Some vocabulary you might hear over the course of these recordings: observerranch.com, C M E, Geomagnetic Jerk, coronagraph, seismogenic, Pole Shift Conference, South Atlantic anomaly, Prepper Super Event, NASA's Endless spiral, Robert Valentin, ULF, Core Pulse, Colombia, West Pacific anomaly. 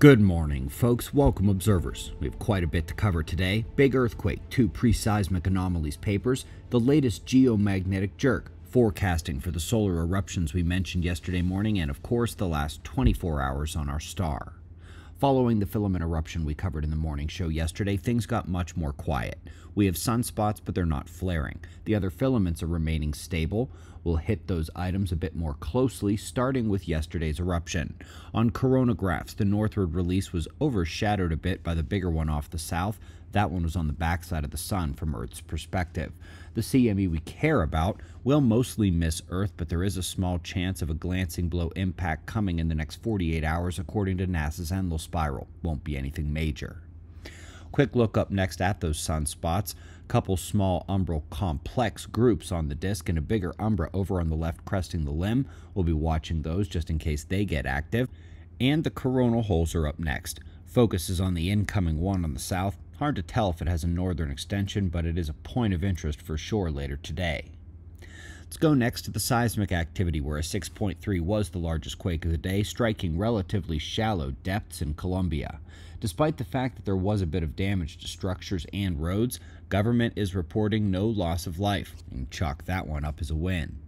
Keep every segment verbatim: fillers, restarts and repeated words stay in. Good morning, folks. Welcome, observers. We have quite a bit to cover today. Big earthquake, two pre-seismic anomalies papers, the latest geomagnetic jerk, forecasting for the solar eruptions we mentioned yesterday morning, and of course, the last twenty-four hours on our star. Following the filament eruption we covered in the morning show yesterday, things got much more quiet. We have sunspots, but they're not flaring. The other filaments are remaining stable. We'll hit those items a bit more closely, starting with yesterday's eruption. On coronagraphs, the northward release was overshadowed a bit by the bigger one off the south. That one was on the backside of the sun from Earth's perspective. The C M E we care about will mostly miss Earth, but there is a small chance of a glancing blow impact coming in the next forty-eight hours, according to NASA's Endless spiral. Won't be anything major. Quick look up next at those sunspots. Couple small umbral complex groups on the disk and a bigger umbra over on the left cresting the limb. We'll be watching those just in case they get active. And the coronal holes are up next. Focus is on the incoming one on the south. Hard to tell if it has a northern extension, but it is a point of interest for sure later today. Let's go next to the seismic activity, where a six point three was the largest quake of the day, striking relatively shallow depths in Colombia. Despite the fact that there was a bit of damage to structures and roads, government is reporting no loss of life. You can chalk that one up as a win.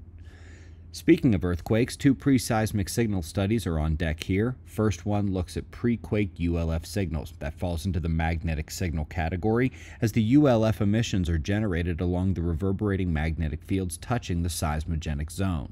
Speaking of earthquakes, two pre-seismic signal studies are on deck here. First one looks at pre-quake U L F signals. That falls into the magnetic signal category, as the U L F emissions are generated along the reverberating magnetic fields touching the seismogenic zone.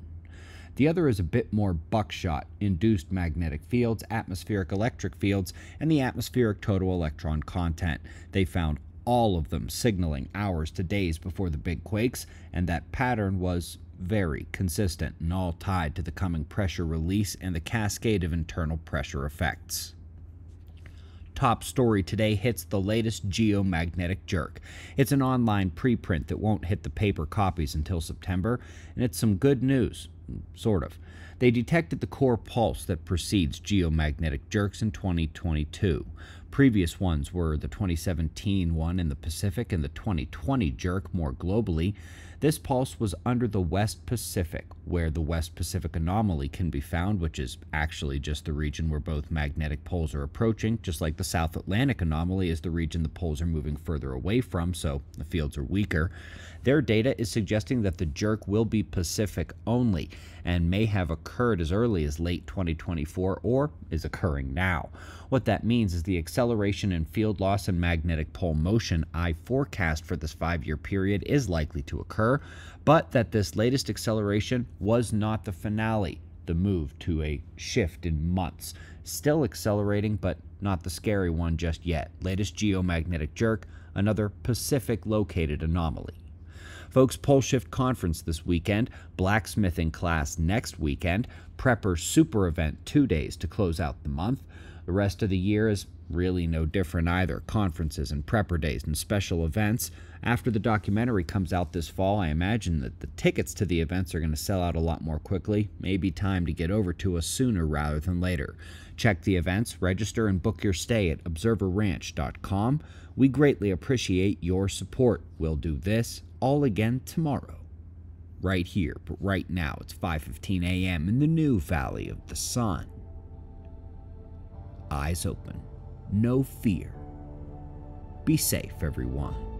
The other is a bit more buckshot, induced magnetic fields, atmospheric electric fields, and the atmospheric total electron content. They found all of them signaling hours to days before the big quakes, and that pattern was very consistent and all tied to the coming pressure release and the cascade of internal pressure effects. Top story today hits the latest geomagnetic jerk. It's an online preprint that won't hit the paper copies until September, and it's some good news, sort of. They detected the core pulse that precedes geomagnetic jerks in twenty twenty-two. Previous ones were the twenty seventeen one in the Pacific and the twenty twenty jerk more globally. This pulse was under the West Pacific, where the West Pacific anomaly can be found, which is actually just the region where both magnetic poles are approaching, just like the South Atlantic anomaly is the region the poles are moving further away from, so the fields are weaker. Their data is suggesting that the jerk will be Pacific only and may have occurred as early as late twenty twenty-four or is occurring now. What that means is the acceleration Acceleration in field loss and magnetic pole motion I forecast for this five-year period is likely to occur, but that this latest acceleration was not the finale, the move to a shift in months. Still accelerating, but not the scary one just yet. Latest geomagnetic jerk, another Pacific-located anomaly. Folks, Pole Shift Conference this weekend, blacksmithing class next weekend, Prepper Super Event two days to close out the month. The rest of the year is really no different either. Conferences and prepper days and special events. After the documentary comes out this fall, I imagine that the tickets to the events are going to sell out a lot more quickly. Maybe time to get over to us sooner rather than later. Check the events, register, and book your stay at observer ranch dot com. We greatly appreciate your support. We'll do this all again tomorrow. Right here, but right now it's five fifteen a m in the new Valley of the Sun. Eyes open. No fear. Be safe, everyone.